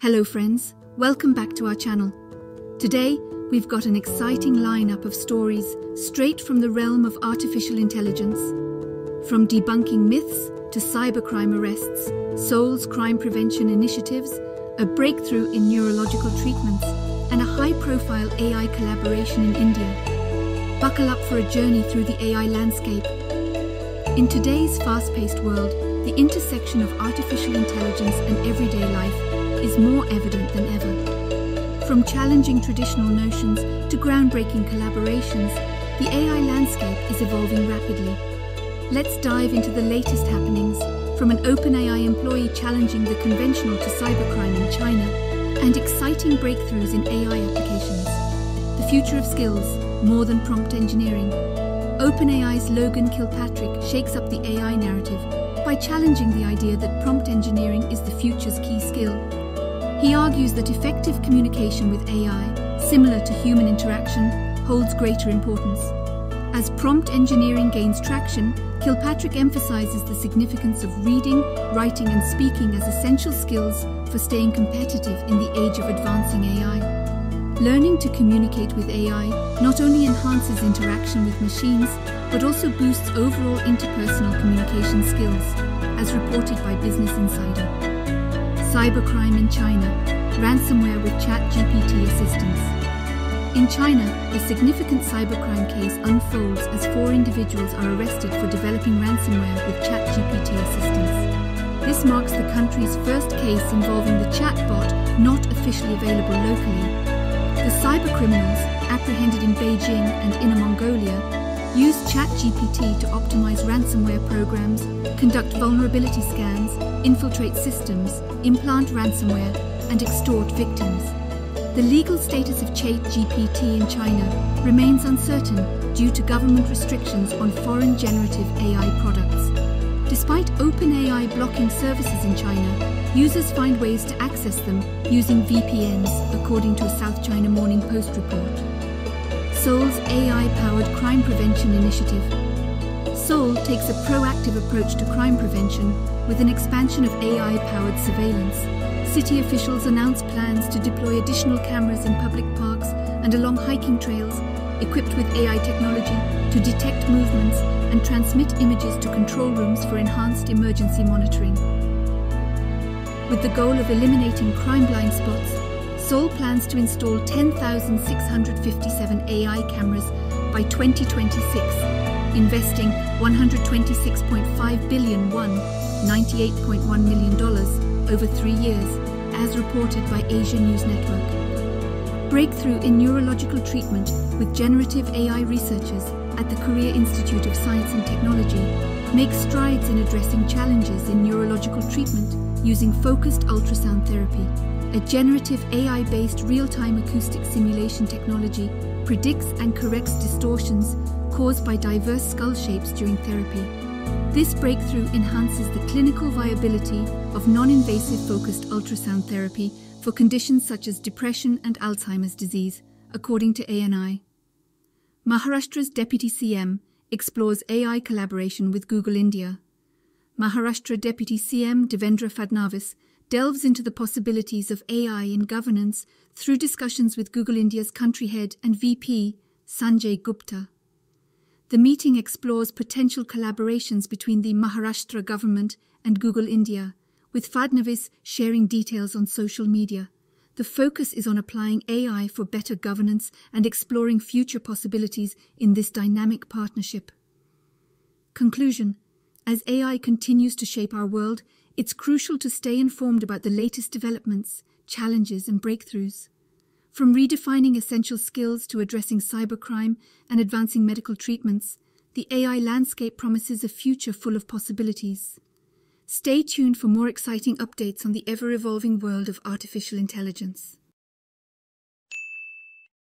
Hello friends, welcome back to our channel. Today, we've got an exciting lineup of stories straight from the realm of artificial intelligence. From debunking myths to cybercrime arrests, Seoul's crime prevention initiatives, a breakthrough in neurological treatments, and a high-profile AI collaboration in India. Buckle up for a journey through the AI landscape. In today's fast-paced world, the intersection of artificial intelligence and everyday life is more evident than ever. From challenging traditional notions to groundbreaking collaborations, the AI landscape is evolving rapidly. Let's dive into the latest happenings, from an OpenAI employee challenging the conventional to cybercrime in China, and exciting breakthroughs in AI applications. The future of skills, more than prompt engineering. OpenAI's Logan Kilpatrick shakes up the AI narrative by challenging the idea that prompt engineering is the future's key skill. He argues that effective communication with AI, similar to human interaction, holds greater importance. As prompt engineering gains traction, Kilpatrick emphasizes the significance of reading, writing, and speaking as essential skills for staying competitive in the age of advancing AI. Learning to communicate with AI not only enhances interaction with machines, but also boosts overall interpersonal communication skills, as reported by Business Insider. Cybercrime in China, ransomware with ChatGPT assistance. In China, a significant cybercrime case unfolds as four individuals are arrested for developing ransomware with ChatGPT assistance. This marks the country's first case involving the chatbot not officially available locally. The cybercriminals, apprehended in Beijing and Inner Mongolia, used ChatGPT to optimize ransomware programs, conduct vulnerability scans, infiltrate systems, implant ransomware, and extort victims. The legal status of ChatGPT in China remains uncertain due to government restrictions on foreign generative AI products. Despite OpenAI blocking services in China, users find ways to access them using VPNs, according to a South China Morning Post report. Seoul's AI-powered crime prevention initiative. Seoul takes a proactive approach to crime prevention with an expansion of AI-powered surveillance. City officials announce plans to deploy additional cameras in public parks and along hiking trails, equipped with AI technology to detect movements and transmit images to control rooms for enhanced emergency monitoring. With the goal of eliminating crime blind spots, Seoul plans to install 10,657 AI cameras by 2026. Investing 126.5 billion won, $98.1 million over 3 years, as reported by Asia News Network. Breakthrough in neurological treatment with generative AI researchers at the Korea Institute of Science and Technology make strides in addressing challenges in neurological treatment using focused ultrasound therapy. A generative AI-based real-time acoustic simulation technology predicts and corrects distortions caused by diverse skull shapes during therapy. This breakthrough enhances the clinical viability of non-invasive focused ultrasound therapy for conditions such as depression and Alzheimer's disease, according to ANI. Maharashtra's Deputy CM explores AI collaboration with Google India. Maharashtra Deputy CM Devendra Fadnavis delves into the possibilities of AI in governance through discussions with Google India's country head and VP, Sanjay Gupta. The meeting explores potential collaborations between the Maharashtra government and Google India, with Fadnavis sharing details on social media. The focus is on applying AI for better governance and exploring future possibilities in this dynamic partnership. Conclusion: as AI continues to shape our world, it's crucial to stay informed about the latest developments, challenges, and breakthroughs. From redefining essential skills to addressing cybercrime and advancing medical treatments, the AI landscape promises a future full of possibilities. Stay tuned for more exciting updates on the ever-evolving world of artificial intelligence.